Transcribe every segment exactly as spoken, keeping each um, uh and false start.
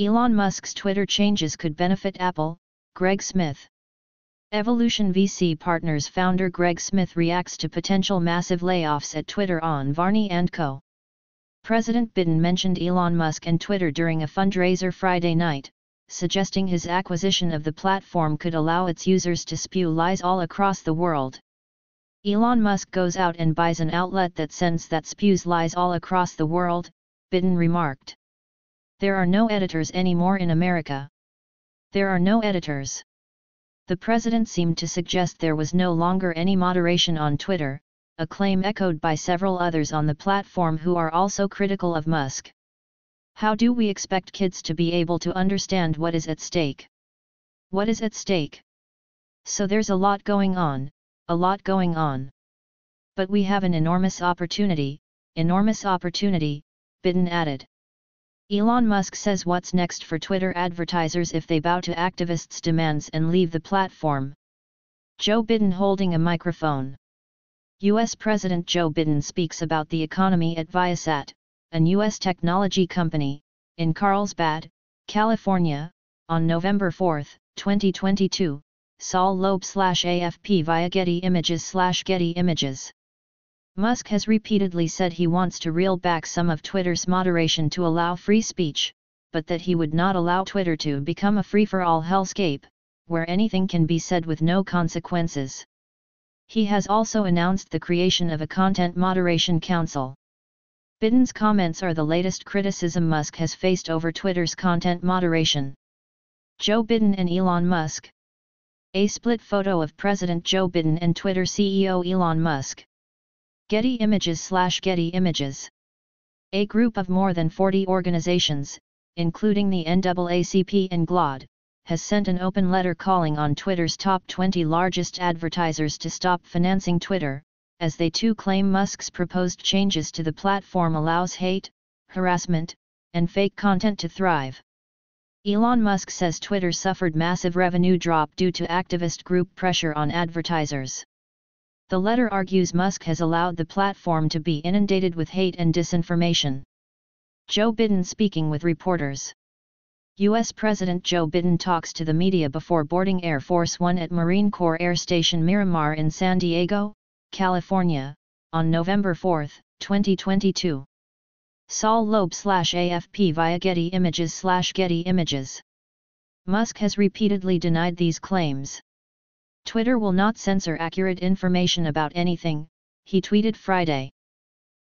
Elon Musk's Twitter changes could benefit Apple, Greg Smith. Evolution V C Partners founder Greg Smith reacts to potential massive layoffs at Twitter on Varney and Co. President Biden mentioned Elon Musk and Twitter during a fundraiser Friday night, suggesting his acquisition of the platform could allow its users to spew lies all across the world. Elon Musk goes out and buys an outlet that sends that spews lies all across the world, Biden remarked. There are no editors anymore in America. There are no editors. The president seemed to suggest there was no longer any moderation on Twitter, a claim echoed by several others on the platform who are also critical of Musk. How do we expect kids to be able to understand what is at stake? What is at stake? So there's a lot going on, a lot going on. But we have an enormous opportunity, enormous opportunity, Biden added. Elon Musk says what's next for Twitter advertisers if they bow to activists' demands and leave the platform. Joe Biden holding a microphone. U S President Joe Biden speaks about the economy at Viasat, a U S technology company, in Carlsbad, California, on November fourth, twenty twenty-two, Saul Loeb slash A F P via Getty Images slash Getty Images. Musk has repeatedly said he wants to reel back some of Twitter's moderation to allow free speech, but that he would not allow Twitter to become a free-for-all hellscape, where anything can be said with no consequences. He has also announced the creation of a Content Moderation Council. Biden's comments are the latest criticism Musk has faced over Twitter's content moderation. Joe Biden and Elon Musk. A split photo of President Joe Biden and Twitter C E O Elon Musk. Getty Images slash Getty Images. A group of more than forty organizations, including the N double A C P and GLAAD, has sent an open letter calling on Twitter's top twenty largest advertisers to stop financing Twitter, as they too claim Musk's proposed changes to the platform allows hate, harassment, and fake content to thrive. Elon Musk says Twitter suffered massive revenue drop due to activist group pressure on advertisers. The letter argues Musk has allowed the platform to be inundated with hate and disinformation. Joe Biden speaking with reporters. U S President Joe Biden talks to the media before boarding Air Force One at Marine Corps Air Station Miramar in San Diego, California, on November fourth, twenty twenty-two. Saul Loeb slash A F P via Getty Images slash Getty Images. Musk has repeatedly denied these claims. Twitter will not censor accurate information about anything, he tweeted Friday.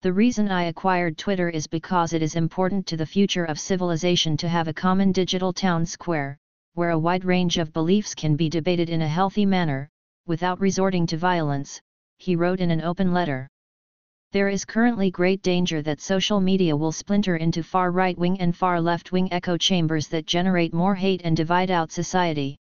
The reason I acquired Twitter is because it is important to the future of civilization to have a common digital town square, where a wide range of beliefs can be debated in a healthy manner, without resorting to violence, he wrote in an open letter. There is currently great danger that social media will splinter into far right-wing and far left-wing echo chambers that generate more hate and divide out society.